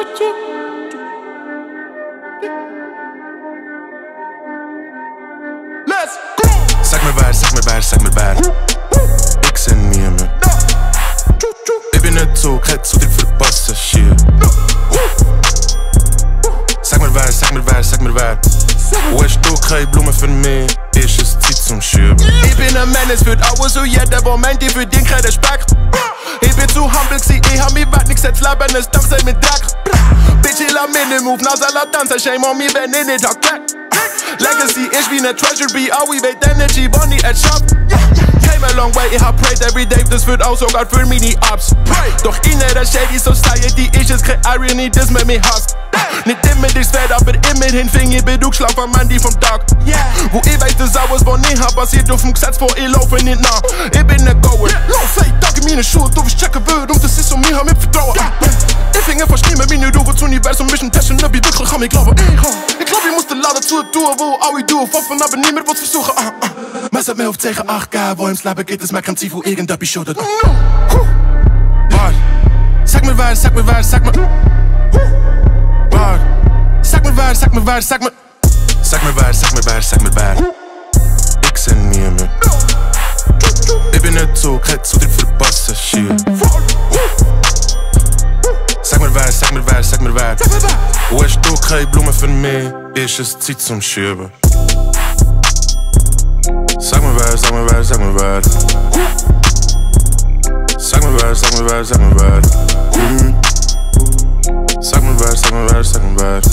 Let's go. Sag mir was, sag mir was, sag mir was. Nix in mir, man. Ich bin nicht so, ich hätte zu dir verpasst, shit. Sag mir was, sag mir was, sag mir was. Wo hast du keine Blumen für mich? Ist es Zeit zum Schüben? Ich bin ein Mann, es wird auch so jeder Moment, ich verdien keinen Speck. Ich bin zu humble, ich hab mich weit nicht gesetzt, Leben ist Dampf, sei mit Dreck. Bitch, ich lass mich nicht move, na soll er tanzen, shame on me, wenn ich nicht hack crack. Legacy ist wie ne Treasury, all we wait energy, Bonnie at shop. Came a long way, ich hab prayed every day, das wird auch sogar für Mini-Ups. Doch in der Shady Society ist es keine Irony, das mit mir hasst. Nicht immer dich schwer, aber immerhin fing ich Bedug schlaff am Mandy vom Tag. Wo ich weiß, das alles, was ich hab, passiert auf dem Gesetz, vor ich laufe nicht nach. Ich bin ne Goer. Lauf, ey, Tag in meine Schuhe, du wirst checken wird, und das ist um mich, hab mit Vertrauen. Ich fing einfach schnell mit mir, du wirst Universum, mischen Taschen, ne, wie wirklich kann ich glauben. Ich glaub, ich muss den Laden zu tun, wo alle du hoffen, aber niemand wird's versuchen. Man sagt mir auf 10, 8K, wo ims Leben geht, es merkt man sich, wo irgendetwas schuldet. Sag mir was, sag mir was, sag mir. Sag mir was, sag mir was, sag mir. Sag mir was, sag mir was, sag mir was. Nix in mir, man. Ich bin nicht so, ich hätte zu dir verpasst, shit. Sag mir was, sag mir was, sag mir was. Wo hast du keine Blumen für mich? Ist es Zeit zum Schüben? Sag mir was, sag mir was, sag mir was. Sag mir was, sag mir was, sag mir was. Sag mir was, sag mir was, sag mir was.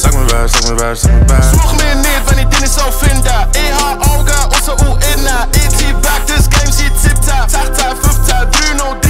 Sag mir was, sag mir was, sag mir was. Such mir nicht, wenn ich dich nicht so finde. Ich hab Augen, außer U-Inna. Ich zieh back, das Game sieht 7, 8, 5, 3, 0, 3.